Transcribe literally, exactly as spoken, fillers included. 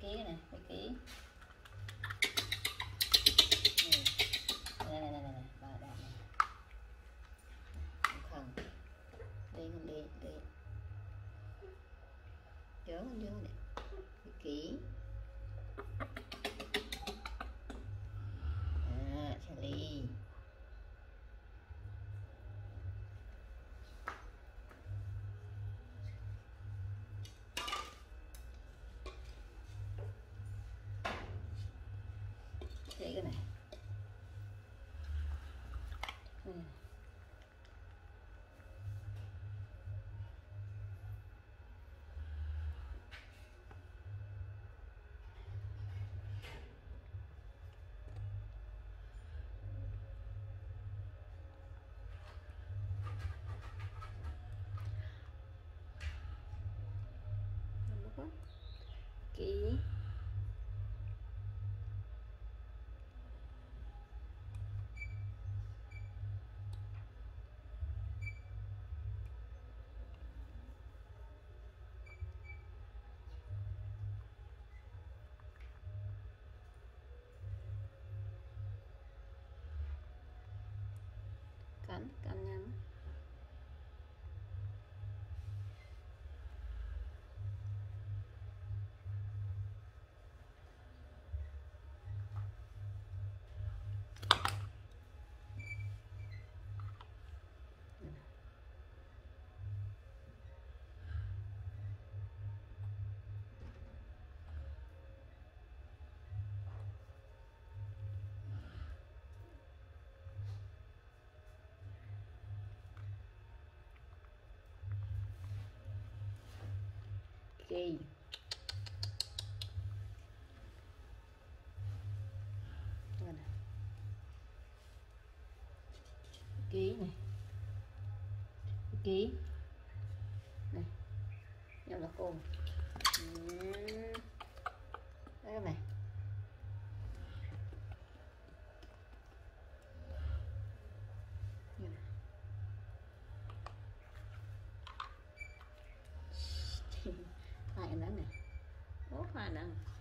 ký này, một ký. Này này này này, bà bà này. Không. Đây không đi, đây. Chớ không vô này. Một ký. À, chali. Để cái này ừ. Ký cắn cắn nhắn kì ký này ký này nhau là cồn đây này lại nữa này, bố hoa nè.